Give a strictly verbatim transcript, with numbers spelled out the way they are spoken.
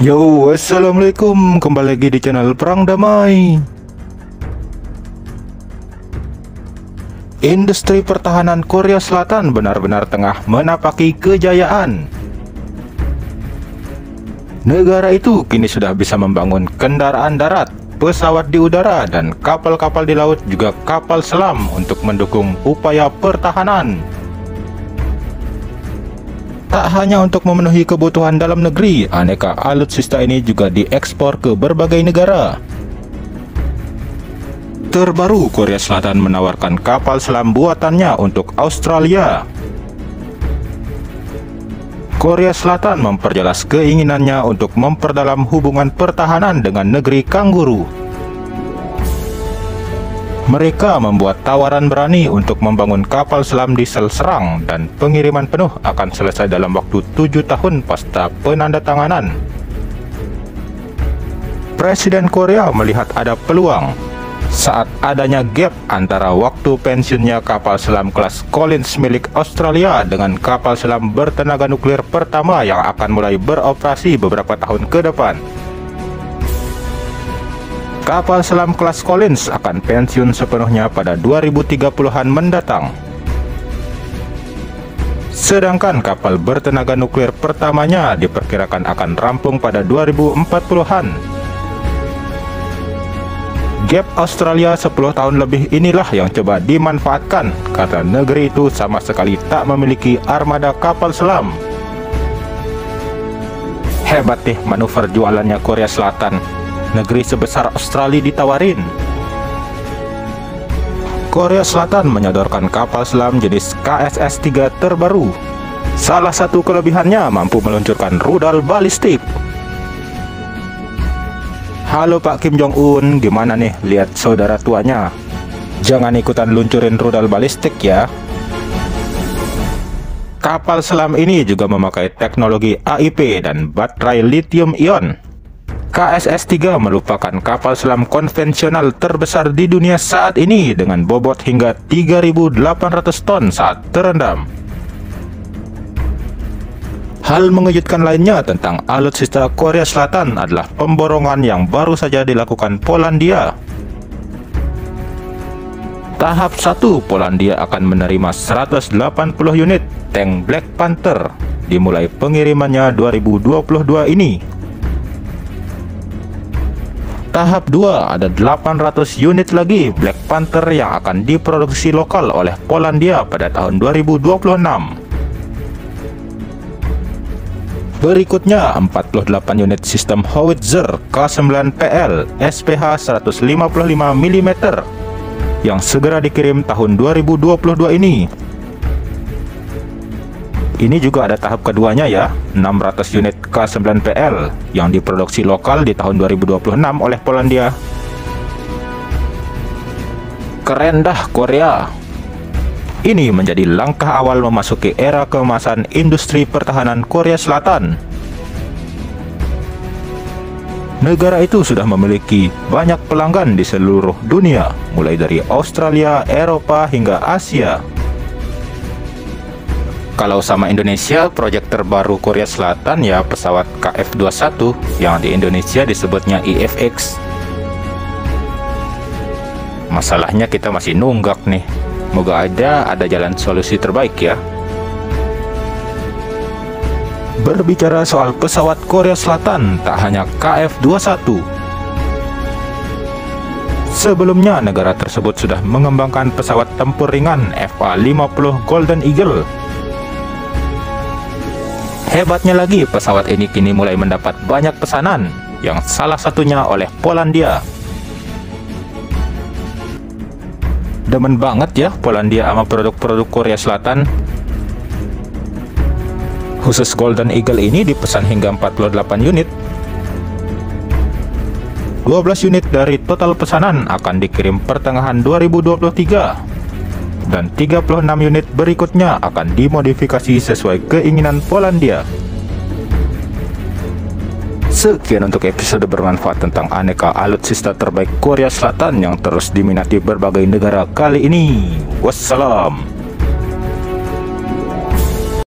Yo, assalamualaikum, kembali lagi di channel Perang Damai. Industri pertahanan Korea Selatan benar-benar tengah menapaki kejayaan. Negara itu kini sudah bisa membangun kendaraan darat, pesawat di udara, dan kapal-kapal di laut juga kapal selam untuk mendukung upaya pertahanan. Tak hanya untuk memenuhi kebutuhan dalam negeri, aneka alutsista ini juga diekspor ke berbagai negara. Terbaru, Korea Selatan menawarkan kapal selam buatannya untuk Australia. Korea Selatan memperjelas keinginannya untuk memperdalam hubungan pertahanan dengan negeri kanguru. Mereka membuat tawaran berani untuk membangun kapal selam diesel serang, dan pengiriman penuh akan selesai dalam waktu tujuh tahun pasca penandatanganan. Presiden Korea melihat ada peluang saat adanya gap antara waktu pensiunnya kapal selam kelas Collins milik Australia dengan kapal selam bertenaga nuklir pertama yang akan mulai beroperasi beberapa tahun ke depan. Kapal selam kelas Collins akan pensiun sepenuhnya pada dua ribu tiga puluhan mendatang. Sedangkan kapal bertenaga nuklir pertamanya diperkirakan akan rampung pada dua ribu empat puluhan. Gap Australia sepuluh tahun lebih inilah yang coba dimanfaatkan, karena negeri itu sama sekali tak memiliki armada kapal selam. Hebat nih manuver jualannya Korea Selatan. Negeri sebesar Australia ditawarin. Korea Selatan menyodorkan kapal selam jenis K S S tiga terbaru. Salah satu kelebihannya mampu meluncurkan rudal balistik. Halo Pak Kim Jong-un, gimana nih lihat saudara tuanya? Jangan ikutan luncurin rudal balistik ya. Kapal selam ini juga memakai teknologi A I P dan baterai lithium ion. K S S tiga merupakan kapal selam konvensional terbesar di dunia saat ini dengan bobot hingga tiga ribu delapan ratus ton saat terendam. Hal mengejutkan lainnya tentang alutsista Korea Selatan adalah pemborongan yang baru saja dilakukan Polandia. Tahap satu, Polandia akan menerima seratus delapan puluh unit tank Black Panther, dimulai pengirimannya dua ribu dua puluh dua ini. Tahap dua, ada delapan ratus unit lagi Black Panther yang akan diproduksi lokal oleh Polandia pada tahun dua ribu dua puluh enam. Berikutnya, empat puluh delapan unit sistem howitzer K sembilan P L S P H seratus lima puluh lima milimeter yang segera dikirim tahun dua ribu dua puluh dua ini. Ini juga ada tahap keduanya ya, enam ratus unit K sembilan P L yang diproduksi lokal di tahun dua ribu dua puluh enam oleh Polandia. Keren dah Korea. Ini menjadi langkah awal memasuki era keemasan industri pertahanan Korea Selatan. Negara itu sudah memiliki banyak pelanggan di seluruh dunia, mulai dari Australia, Eropa, hingga Asia. Kalau sama Indonesia, proyek terbaru Korea Selatan ya pesawat K F dua puluh satu yang di Indonesia disebutnya I F X. Masalahnya kita masih nunggak nih. Moga aja ada jalan solusi terbaik ya. Berbicara soal pesawat Korea Selatan, tak hanya K F dua puluh satu. Sebelumnya negara tersebut sudah mengembangkan pesawat tempur ringan F A lima puluh Golden Eagle. Hebatnya lagi, pesawat ini kini mulai mendapat banyak pesanan, yang salah satunya oleh Polandia. Demen banget ya Polandia sama produk-produk Korea Selatan. Khusus Golden Eagle ini dipesan hingga empat puluh delapan unit. dua belas unit dari total pesanan akan dikirim pertengahan dua ribu dua puluh tiga. Dan tiga puluh enam unit berikutnya akan dimodifikasi sesuai keinginan Polandia. Sekian untuk episode bermanfaat tentang aneka alutsista terbaik Korea Selatan yang terus diminati berbagai negara kali ini. Wassalam.